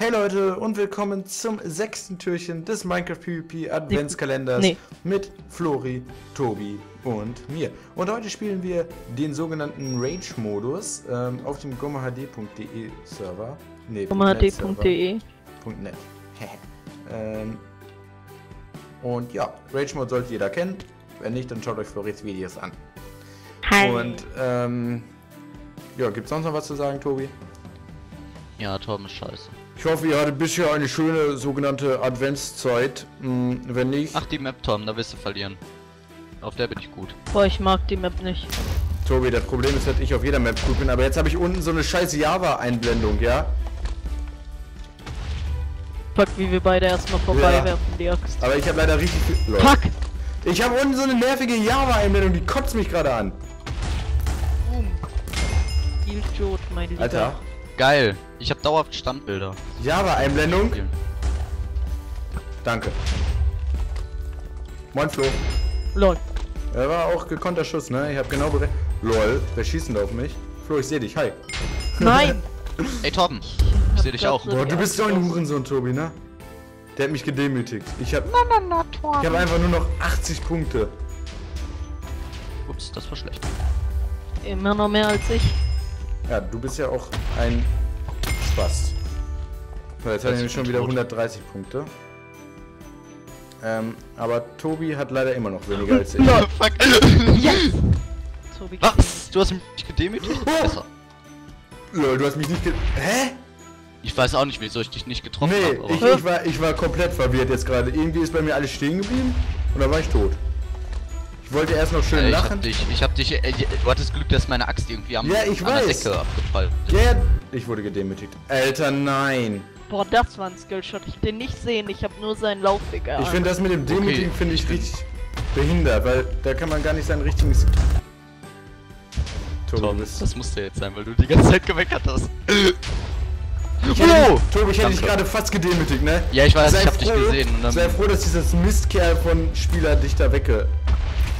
Hey Leute und willkommen zum 6. Türchen des Minecraft PvP Adventskalenders mit Flori, Tobi und mir. Und heute spielen wir den sogenannten Rage-Modus auf dem gomahd.de Server. Ne, gomahd.de. .net. Und ja, Rage-Mode sollte jeder kennen. Wenn nicht, dann schaut euch Floris Videos an. Hi. Und ja, gibt's sonst noch was zu sagen, Tobi? Ja, Thorben ist scheiße. Ich hoffe, ihr hattet bisher eine schöne sogenannte Adventszeit. Wenn nicht... Ach, die Map, Thorben, da wirst du verlieren. Auf der bin ich gut. Boah, ich mag die Map nicht. Tobi, das Problem ist, dass ich auf jeder Map gut bin, aber jetzt habe ich unten so eine scheiß Java-Einblendung, ja? Fuck, wie wir beide erstmal vorbeiwerfen, die Axt. Aber ich habe leider richtig viel... Leute. Fuck! Ich habe unten so eine nervige Java-Einblendung, die kotzt mich gerade an. Viel Jod, meine Liebe. Alter. Geil, ich habe dauerhaft Standbilder. Java-Einblendung. Danke. Moin Flo. Lol. Er war auch gekonter Schuss, ne? Ich habe genau berechnet. Lol, wer schießt denn da auf mich? Flo, ich sehe dich, hi. Nein! Ey Thorben, ich sehe dich auch. Boah, du bist so ein Hurensohn, Tobi, ne? Der hat mich gedemütigt. Ich habe einfach nur noch 80 Punkte. Ups, das war schlecht. Immer noch mehr als ich. Ja, du bist ja auch ein Spaß. So, jetzt hat er nämlich schon wieder 130 Punkte. Aber Tobi hat leider immer noch weniger als ich. No, fuck. Yes! Tobi. Was? Du hast mich gedemütigt? Oh. Besser. Lol, du hast mich nicht Hä? Ich weiß auch nicht, wieso ich dich nicht getroffen habe. Ich war komplett verwirrt jetzt gerade. Irgendwie ist bei mir alles stehen geblieben und dann war ich tot. Ich wollte erst noch schön lachen. Du hattest Glück, dass meine Axt irgendwie an der Decke abgefallen ist. Ja, ich wurde gedemütigt. Alter, nein. Boah, das war ein Skillshot. Ich den nicht sehen, ich habe nur seinen Laufweg erahnt. Ich finde das mit dem Demütigen richtig behindert, weil da kann man gar nicht seinen richtigen Tobi, das musste jetzt sein, weil du die ganze Zeit gemeckert hast. Oh! Tobi, ich hätte dich gerade fast gedemütigt, ne? Ja, ich weiß, ich hab dich gesehen. Und dann sei froh, dass dieses Mistkerl von Spieler dich da wecke.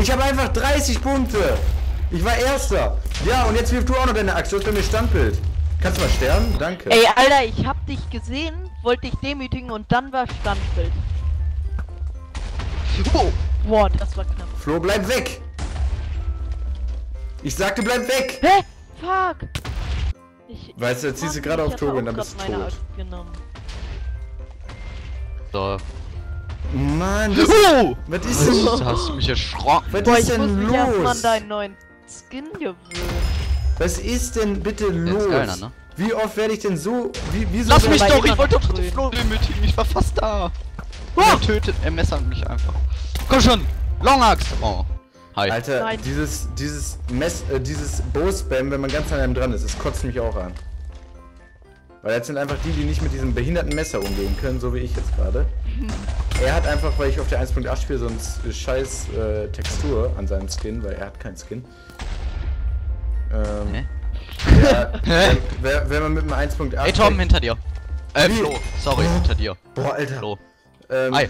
Ich habe einfach 30 Punkte. Ich war Erster. Ja, und jetzt wirft du auch noch deine Axt. Du hast bei mir Standbild. Kannst du mal sterben? Danke. Ey, Alter, ich hab dich gesehen, wollte dich demütigen und dann war Standbild. Oh. Boah, das war knapp. Flo, bleib weg. Ich sagte, bleib weg. Hä? Fuck. Weißt du, jetzt ziehst du gerade auf Tobi und dann bist du tot. So. Mann, was ist denn los? Hast du mich erschrocken? Was ist denn los? Ich muss mich erstmal deinen neuen Skin gewöhnen. Was ist denn bitte los? Keiner, ne? Wie oft werde ich denn so... Wieso lass mich doch, ich wollte doch den Flo demütigen, ich war fast da. Oh. Er messert mich einfach. Komm schon, Longaxe. Oh, hi. Alter, nein. dieses Bow-Spam, wenn man ganz an einem dran ist, das kotzt mich auch an. Weil jetzt sind einfach die, die nicht mit diesem behinderten Messer umgehen können, so wie ich jetzt gerade. Er hat einfach, weil ich auf der 1.8 spiele, so eine scheiß Textur an seinem Skin, weil er hat keinen Skin. Ja, wenn man mit dem 1.8... Hey Thorben, hinter dir! Flo, sorry, hinter dir. Boah, Alter. Flo. Hi.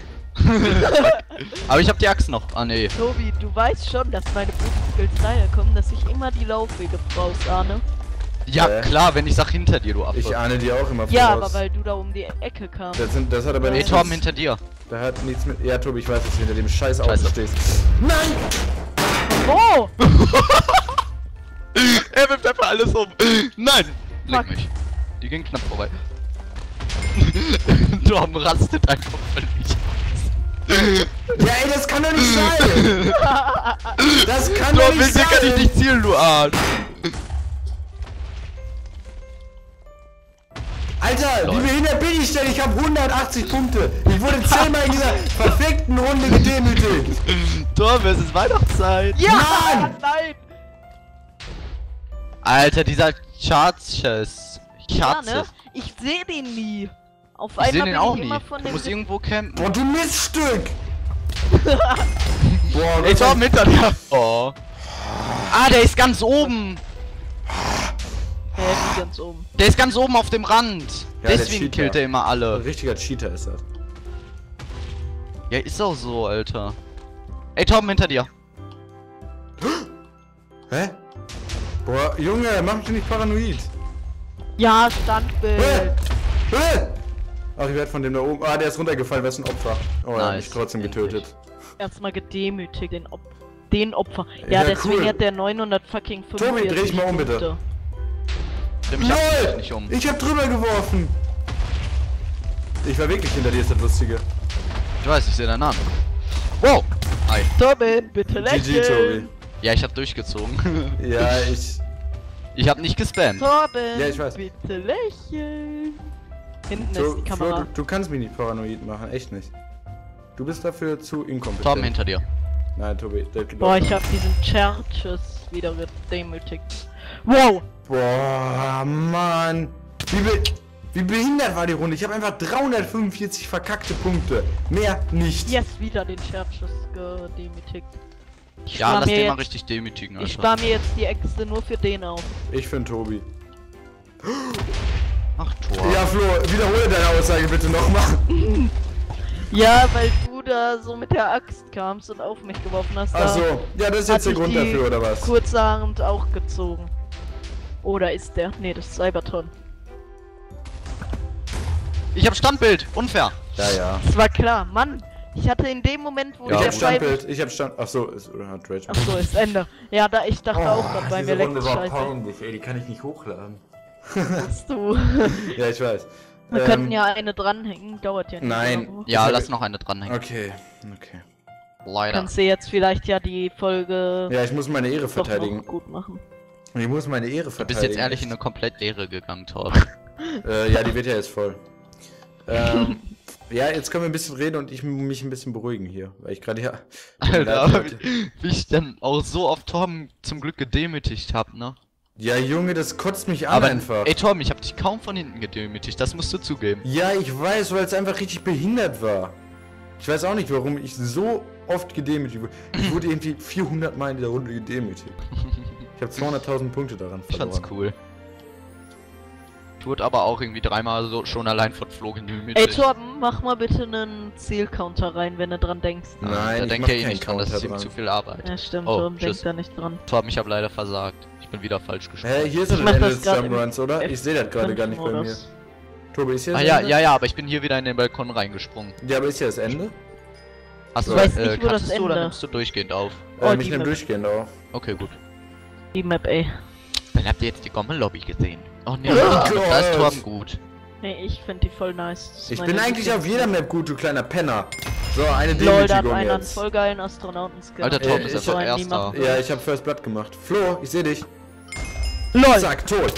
Aber ich hab die Axt noch. Ah, nee. Tobi, du weißt schon, dass meine Bodenskills daher kommen, dass ich immer die Laufwege rausahne. Ja, klar, wenn ich sag hinter dir, du ab. Ich ahne dir auch immer voraus. Ja, aber weil du da um die Ecke kamst. Das hat aber nichts mit... Thorben, hinter dir. Da hat nichts mit... Ja, Tobi, ich weiß, dass du hinter dem scheiß Auto stehst. Nein! Oh! Er wirft einfach alles um. Nein! Leck mich. Die ging knapp vorbei. Thorben rastet einfach völlig. Ja, ey, das kann doch nicht sein! Das kann doch nicht sein! Thorben, kann ich nicht zielen, du Arsch! Alter, wie behindert bin ich denn? Ich habe 180 Punkte. Ich wurde 10-mal in dieser verfickten Runde gedemütigt. Thorben, es ist Weihnachtszeit. Ja! Mann! Nein! Alter, dieser Charts-Chess. Ja, ne? Ich sehe den nie. Auf einmal bin ich immer von dem... Du musst irgendwo campen. Boah, du Miststück! Boah, ey, Thorben, hinter dir. Oh. Ah, der ist ganz oben. Der ist ganz oben. Der ist ganz oben auf dem Rand. Ja, deswegen killt er immer alle. Ein richtiger Cheater ist das. Ja, ist auch so, Alter. Ey, Thorben, hinter dir. Hä? Boah, Junge, mach mich nicht paranoid. Ja, Standbild. Hä? Hä? Ach, ich werde von dem da oben. Ah, der ist runtergefallen, wer ist ein Opfer? Oh, er hat mich trotzdem getötet. Erstmal gedemütigt, den Opfer. Ja, deswegen hat der 900 fucking 5. Tobi, dreh dich mal um, bitte. LOL! Ich hab drüber geworfen! Ich war wirklich hinter dir, ist das Lustige. Ich weiß, ich sehe deinen Namen. Wow! Hi. Tobi, bitte lächeln! GG, Tobi. Ja, ich hab durchgezogen. Ja, ich hab nicht gespammt. Thorben, ja, ich weiß. Bitte lächeln. Hinten ist die Kamera. Flo, du kannst mich nicht paranoid machen, echt nicht. Du bist dafür zu inkompetent. Thorben hinter dir. Nein, Tobi. Boah, ich hab diesen Churches wieder gedemütigt. Wow! Boah, Mann! Wie behindert war die Runde? Ich habe einfach 345 verkackte Punkte. Mehr nicht. Jetzt wieder den Churches gedemütigt. Ja, lass den mal richtig demütigen, Alter. Ich spar mir jetzt die Äxte nur für den auf. Ich für den Tobi. Ach, Tor. Ja, Flo, wiederhole deine Aussage bitte nochmal. Ja, weil du da so mit der Axt kamst und auf mich geworfen hast. Ach so, ja, das ist jetzt der Grund dafür, oder was? Kurzarmend auch gezogen. Oder ist der? Nee, das ist Cybertron. Ich hab Standbild, unfair. Ja, ja. Das war klar, Mann. Ich hatte in dem Moment, wo ich Standbild, ich hab Stand. Achso, ist Rage-Modus. Achso, ist Ende. Ja, da ich dachte auch gerade bei mir leckte Scheiße. Diese Runde war peinlich, ey, die kann ich nicht hochladen. Kannst du. Ja, ich weiß. Wir könnten ja eine dranhängen, dauert ja nicht. Nein, mehr, ja, lass noch eine dranhängen. Okay, okay. Leider. Kannst du jetzt vielleicht ja die Folge. Ja, ich muss meine Ehre verteidigen. Gut machen. Ich muss meine Ehre verteidigen. Du bist jetzt ehrlich in eine komplett Ehre gegangen, Thor. Ja, die wird ja jetzt voll. Ja, jetzt können wir ein bisschen reden und ich mich ein bisschen beruhigen hier, weil ich gerade ja... Alter, aber wie ich dann auch so oft Thorben zum Glück gedemütigt hab, ne? Ja, Junge, das kotzt mich an einfach. Ey, Thorben, ich hab dich kaum von hinten gedemütigt, das musst du zugeben. Ja, ich weiß, weil es einfach richtig behindert war. Ich weiß auch nicht, warum ich so oft gedemütigt wurde. Ich wurde irgendwie 400 Mal in dieser Runde gedemütigt. Ich hab 200.000 Punkte daran verloren. Ich fand's cool. Wurde aber auch irgendwie dreimal so schon allein von Flo genügend. Ey Thorben, mach mal bitte einen Zielcounter rein, wenn du dran denkst. Nein, da denkt er eh nicht dran, das ist ihm zu viel Arbeit. Ja stimmt, Thorben denkt da nicht dran. Thorben, ich hab leider versagt. Ich bin wieder falsch gesprungen. Hä, hier sind das Jump-Runs, oder? Ich sehe das gerade gar nicht bei mir. Tobi, ist hier das Ende? Ja, ja, aber ich bin hier wieder in den Balkon reingesprungen. Ja, aber ist hier das Ende? Achso, kannst du oder nimmst du durchgehend auf? Ich nehm durchgehend auf. Okay, gut. Die Map, ey. Dann habt ihr jetzt die Gommel-Lobby gesehen. Oh ne, da ist Thorben gut. Nee, ich find die voll nice. Ich bin eigentlich auf jeder Map gut, du kleiner Penner. So, eine Demütigung jetzt. Lol, da hat einer einen voll geilen Astronauten-Skill. Alter, Thorben ist der Erster. Ja, ich hab First Blood gemacht. Flo, ich seh dich. Lol. Zack, tot.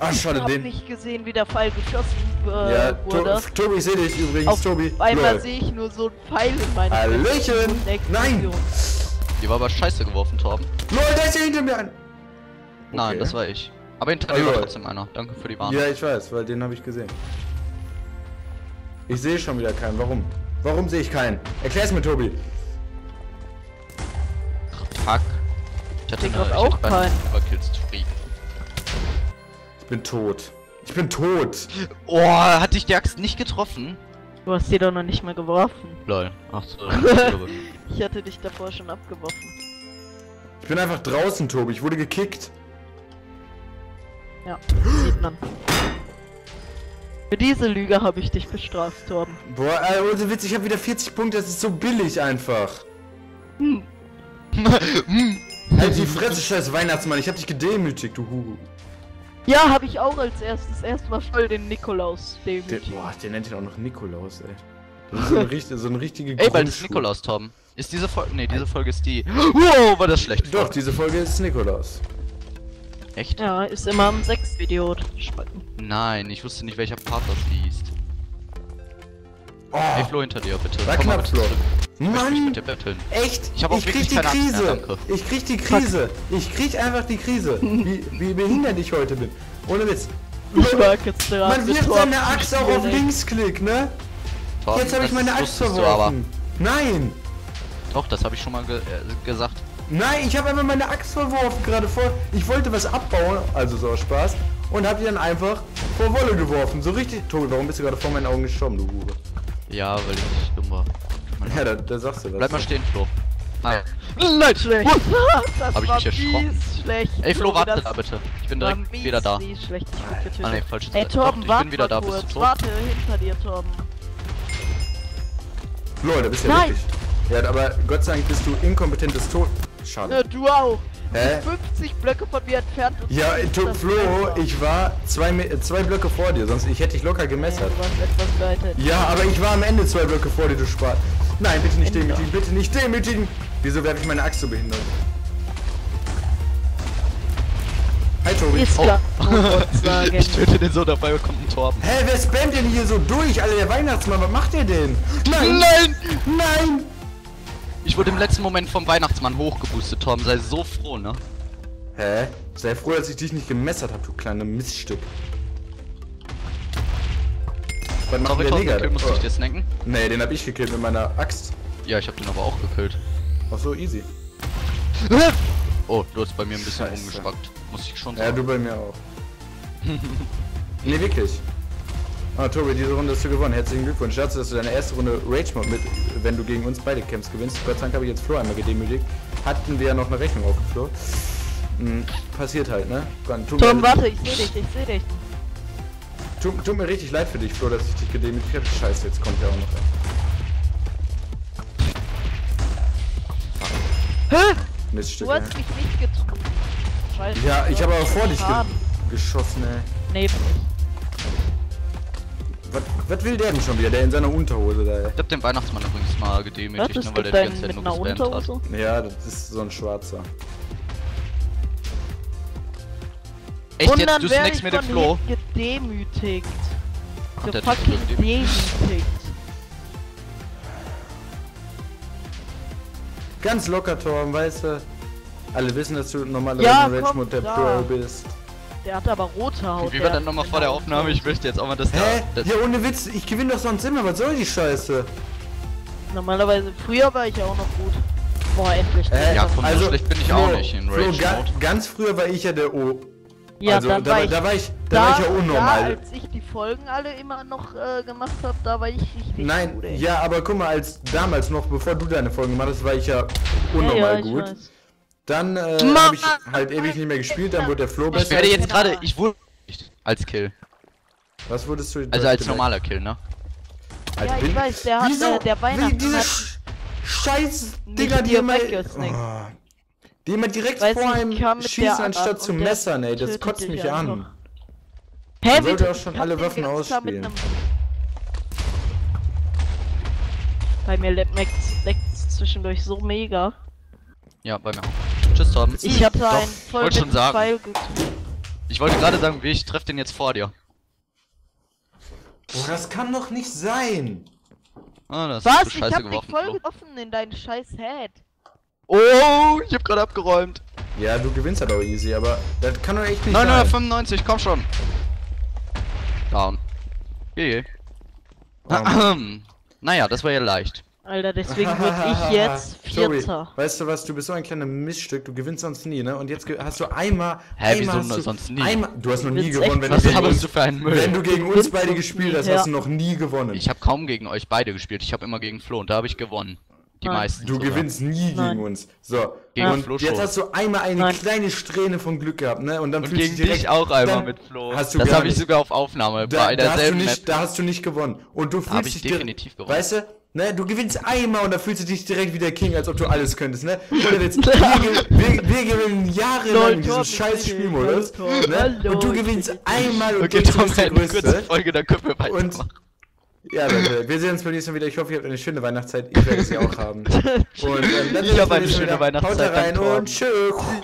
Ach, schade, den. Ich hab nicht gesehen, wie der Pfeil geschossen wurde. Ja, Tobi, ich seh dich übrigens, Tobi. Auf einmal seh ich nur so einen Pfeil in meinem Hallöchen! Nein! Die war aber scheiße geworfen, Thorben. Lol, der ist hier hinter mir an! Nein, das war ich. Aber hinter dir war trotzdem einer. Danke für die Warnung. Ja, ich weiß, weil den habe ich gesehen. Ich sehe schon wieder keinen. Warum? Warum sehe ich keinen? Erklär's mir, Tobi. Fuck. Ich hatte gerade auch keinen. Ich bin tot. Ich bin tot. Oh, hatte ich die Axt nicht getroffen? Du hast sie doch noch nicht mal geworfen. Lol. Ach so. Ich hatte dich davor schon abgeworfen. Ich bin einfach draußen, Tobi. Ich wurde gekickt. Ja, sieht man. Für diese Lüge habe ich dich bestraft, Thorben. Boah, ohne Witz, ich habe wieder 40 Punkte, das ist so billig einfach. Halt die Fresse, scheiß Weihnachtsmann, ich habe dich gedemütigt, du Hugo. Ja, habe ich auch als erstes erstmal voll den Nikolaus demütigt. Boah, der nennt ihn auch noch Nikolaus, ey. Das ist so eine richtige Ey, weil das ist Nikolaus, Thorben. Ist diese Folge... Ne, diese Folge ist die... Wow, war das schlecht. Doch, diese Folge ist Nikolaus. Echt? Ja, ist immer am 6. Video. Nein, ich wusste nicht, welcher Part das hieß. Oh. Ey, Flo, hinter dir, bitte. Komm mal, Flo. Mann! Echt? Ich krieg die Krise! Ich krieg die Krise! Ich krieg einfach die Krise! Wie behindert ich heute bin! Ohne Witz! Man wirft seine Axt auch auf Linksklick, ne? Jetzt habe ich meine Axt verworfen! Nein! Doch, das habe ich schon mal gesagt. Nein, ich habe einfach meine Axt verworfen gerade vor. Ich wollte was abbauen, also so aus Spaß, und habe die dann einfach vor Wolle geworfen. So richtig. Tobi, warum bist du gerade vor meinen Augen gestorben, du Hure? Ja, weil ich dumm war. Ja, da sagst du was. Bleib mal stehen, Flo. Nein. Nein, schlecht. Das hab ich mich erschrocken. Schlecht. Ey, Flo, warte da bitte. Ich bin direkt wieder da. Schlecht. Ich bin falsche Zeit. Ey, Thorben, warte. Ich bin wieder da. Bist du tot? Warte hinter dir, Thorben. Leute, bist ja wirklich. Ja, aber Gott sei Dank bist du inkompetentes Tod. Schade. Ja, du auch. Hä? 50 Blöcke von mir entfernt. Und ja, Flo, ich war zwei Blöcke vor dir, sonst ich hätte dich locker gemessert. Ja, etwas aber ich war am Ende 2 Blöcke vor dir, du Spart. Nein, bitte nicht demütigen, bitte nicht demütigen. Wieso werfe ich meine Axt so behindert? Hi, Tobi. Ist klar. Oh. Ich töte den so, dabei kommt ein Thorben. Hä, wer spammt denn hier so durch? Alter, der Weihnachtsmann, was macht der denn? Nein! Nein! Nein! Ich wurde im letzten Moment vom Weihnachtsmann hochgeboostet, Tom. Sei so froh, ne? Hä? Sei froh, dass ich dich nicht gemessert hab, du kleine Miststück. Was macht der Digga? Musst du dich dir snacken? Nee, den hab ich gekillt mit meiner Axt. Ja, ich hab den aber auch gekillt. Ach so, easy. Oh, du hast bei mir ein bisschen rumgespackt. Muss ich schon sagen. Ja, du bei mir auch. Nee, wirklich. Ah, Tobi, diese Runde hast du gewonnen. Herzlichen Glückwunsch dazu, dass du deine erste Runde Rage-Mod mit, wenn du gegen uns beide kämpfst, gewinnst. Gott sei Dank habe ich jetzt Flo einmal gedemütigt. Hatten wir ja noch eine Rechnung aufgeflogen. Hm, passiert halt, ne? Tom, warte, ich seh dich, Tut mir richtig leid für dich, Flo, dass ich dich gedemütigt habe. Scheiße, jetzt kommt der auch noch rein. Hä? Miststück, du hast mich nicht getroffen. Scheiße. Ja, ich habe aber vor dich geschossen, ey. Nee, was will der denn schon wieder? Der in seiner Unterhose da, ey. Ich hab den Weihnachtsmann übrigens mal gedemütigt, nur weil der die ganze Zeit nur gespammt hat. Ja, das ist so ein Schwarzer. Echt jetzt? Du snackst mir den Flo? Gedemütigt. Der fucking gedemütigt. Ganz locker, Torben, weißt du? Alle wissen, dass du normalerweise Rage-Mod der Pro bist. Der hat aber rote Haut. Wie war dann nochmal vor der Aufnahme? Ich möchte jetzt auch mal das ja, ohne Witz, ich gewinne doch sonst immer, was soll die Scheiße? Normalerweise, früher war ich ja auch noch gut. Boah, endlich. Ja, von also, so schlecht bin ich auch nicht in Rage-Mode. Ganz früher war ich ja der O. Ja, also, da war ich ja unnormal. Ja, als ich die Folgen alle immer noch gemacht habe, da war ich richtig gut. Nein, ja, aber guck mal, als damals noch, bevor du deine Folgen gemacht hast, war ich ja unnormal gut. Weiß. Dann habe ich halt ewig nicht mehr gespielt, dann wurde der Flo besser. Ich werde jetzt gerade, ich wurde als Kill. Was wurdest du denn? Also als normaler Kill, ne? Ja, ich weiß, der hat der Weihnachtsmann. Diese scheiß Dinger, die immer direkt vor einem schießen, anstatt zu messern, ey, das kotzt mich an. Hä, ich sollte auch schon alle Waffen ausspielen. Bei mir leckt's zwischendurch so mega. Ja, bei mir auch. Tschüss, Tom. Ich hab da einen voll mit Pfeil getroffen. Ich wollte gerade sagen, ich treffe den jetzt vor dir. Oh, das kann doch nicht sein! Ah, das ist so scheiße. Ich hab dich voll getroffen in deinen scheiß Head. Oh, ich hab gerade abgeräumt. Ja, du gewinnst halt auch easy, aber das kann doch echt nicht sein. 995, komm schon. Down. GG. Naja, das war ja leicht. Alter, deswegen würde ich jetzt Vierter. Weißt du was, du bist so ein kleines Miststück, du gewinnst sonst nie, ne? Und jetzt hast du einmal... Hä, wieso sonst nie? Du hast noch nie gewonnen, wenn du gegen uns beide gespielt hast, hast du noch nie gewonnen. Ich habe kaum gegen euch beide gespielt, ich habe immer gegen Flo und da habe ich gewonnen. Die meisten. Du gewinnst nie gegen uns. So, gegen Flo schon. Jetzt hast du einmal eine kleine Strähne von Glück gehabt, ne? Und dann fühlst du dich direkt auch einmal mit Flo. Das habe ich sogar auf Aufnahme bei derselben Map. Da hast du nicht gewonnen. Und du fühlst dich definitiv gewonnen. Weißt du? Ne, du gewinnst einmal und da fühlst du dich direkt wie der King, als ob du alles könntest, ne? Wir gewinnen jahrelang diesen scheiß Spielmodus, ne? Und du gewinnst einmal und du bist der Größte. Folge, dann können wir weitermachen. Ja, Leute, wir sehen uns beim nächsten Mal wieder. Ich hoffe, ihr habt eine schöne Weihnachtszeit. Ich werde sie auch haben. Und dann eine schöne Weihnachtszeit. Haut rein und tschüss.